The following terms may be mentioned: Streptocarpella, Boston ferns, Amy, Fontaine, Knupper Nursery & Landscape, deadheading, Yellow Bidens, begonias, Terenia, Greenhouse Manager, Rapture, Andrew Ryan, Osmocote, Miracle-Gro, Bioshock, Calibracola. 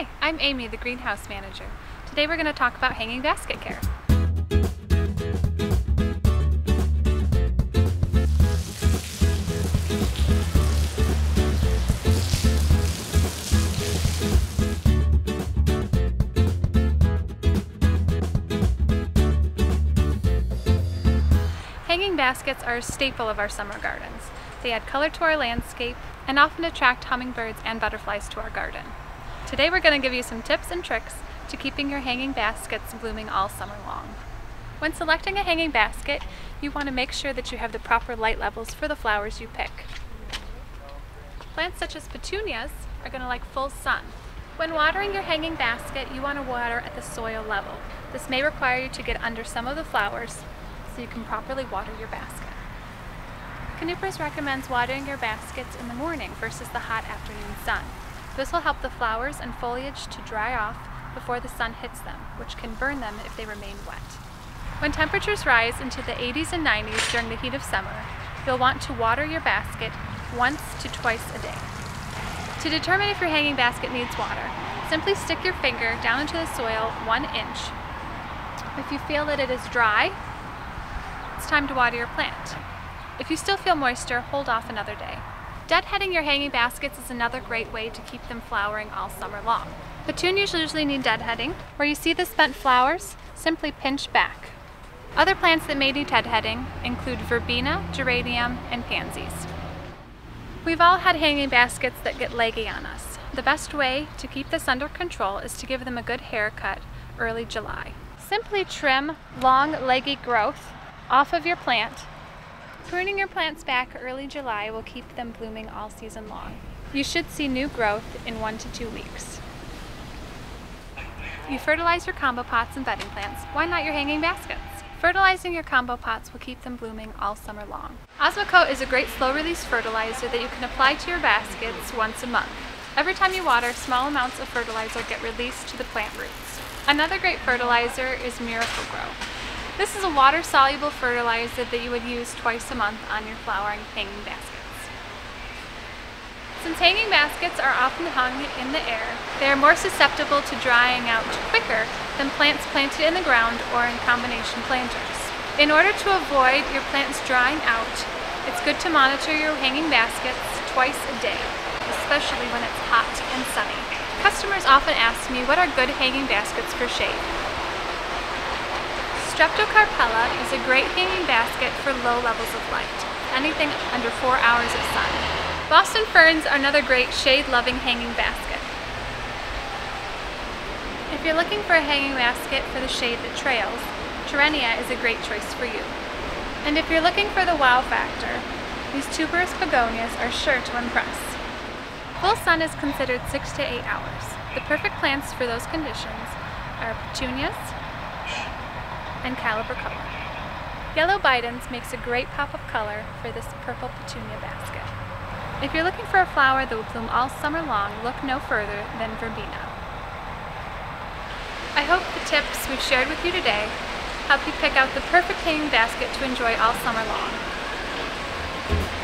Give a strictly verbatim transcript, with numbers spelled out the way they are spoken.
Hi, I'm Amy, the Greenhouse Manager. Today we're going to talk about hanging basket care. Hanging baskets are a staple of our summer gardens. They add color to our landscape and often attract hummingbirds and butterflies to our garden. Today we're going to give you some tips and tricks to keeping your hanging baskets blooming all summer long. When selecting a hanging basket, you want to make sure that you have the proper light levels for the flowers you pick. Plants such as petunias are going to like full sun. When watering your hanging basket, you want to water at the soil level. This may require you to get under some of the flowers so you can properly water your basket. Knupper recommends watering your baskets in the morning versus the hot afternoon sun. This will help the flowers and foliage to dry off before the sun hits them, which can burn them if they remain wet. When temperatures rise into the eighties and nineties during the heat of summer, you'll want to water your basket once to twice a day. To determine if your hanging basket needs water, simply stick your finger down into the soil one inch. If you feel that it is dry, it's time to water your plant. If you still feel moisture, hold off another day. Deadheading your hanging baskets is another great way to keep them flowering all summer long. Petunias usually need deadheading. Where you see the spent flowers, simply pinch back. Other plants that may need deadheading include verbena, geranium, and pansies. We've all had hanging baskets that get leggy on us. The best way to keep this under control is to give them a good haircut early July. Simply trim long, leggy growth off of your plant. Pruning your plants back early July will keep them blooming all season long. You should see new growth in one to two weeks. You fertilize your combo pots and bedding plants. Why not your hanging baskets? Fertilizing your combo pots will keep them blooming all summer long. Osmocote is a great slow-release fertilizer that you can apply to your baskets once a month. Every time you water, small amounts of fertilizer get released to the plant roots. Another great fertilizer is Miracle-Gro. This is a water-soluble fertilizer that you would use twice a month on your flowering hanging baskets. Since hanging baskets are often hung in the air, they are more susceptible to drying out quicker than plants planted in the ground or in combination planters. In order to avoid your plants drying out, it's good to monitor your hanging baskets twice a day, especially when it's hot and sunny. Customers often ask me, what are good hanging baskets for shade? Streptocarpella is a great hanging basket for low levels of light, anything under four hours of sun. Boston ferns are another great shade-loving hanging basket. If you're looking for a hanging basket for the shade that trails, Terenia is a great choice for you. And if you're looking for the wow factor, these tuberous begonias are sure to impress. Full sun is considered six to eight hours. The perfect plants for those conditions are petunias and Calibracola. Yellow Bidens makes a great pop of color for this purple petunia basket. If you're looking for a flower that will bloom all summer long, look no further than verbena. I hope the tips we've shared with you today help you pick out the perfect hanging basket to enjoy all summer long.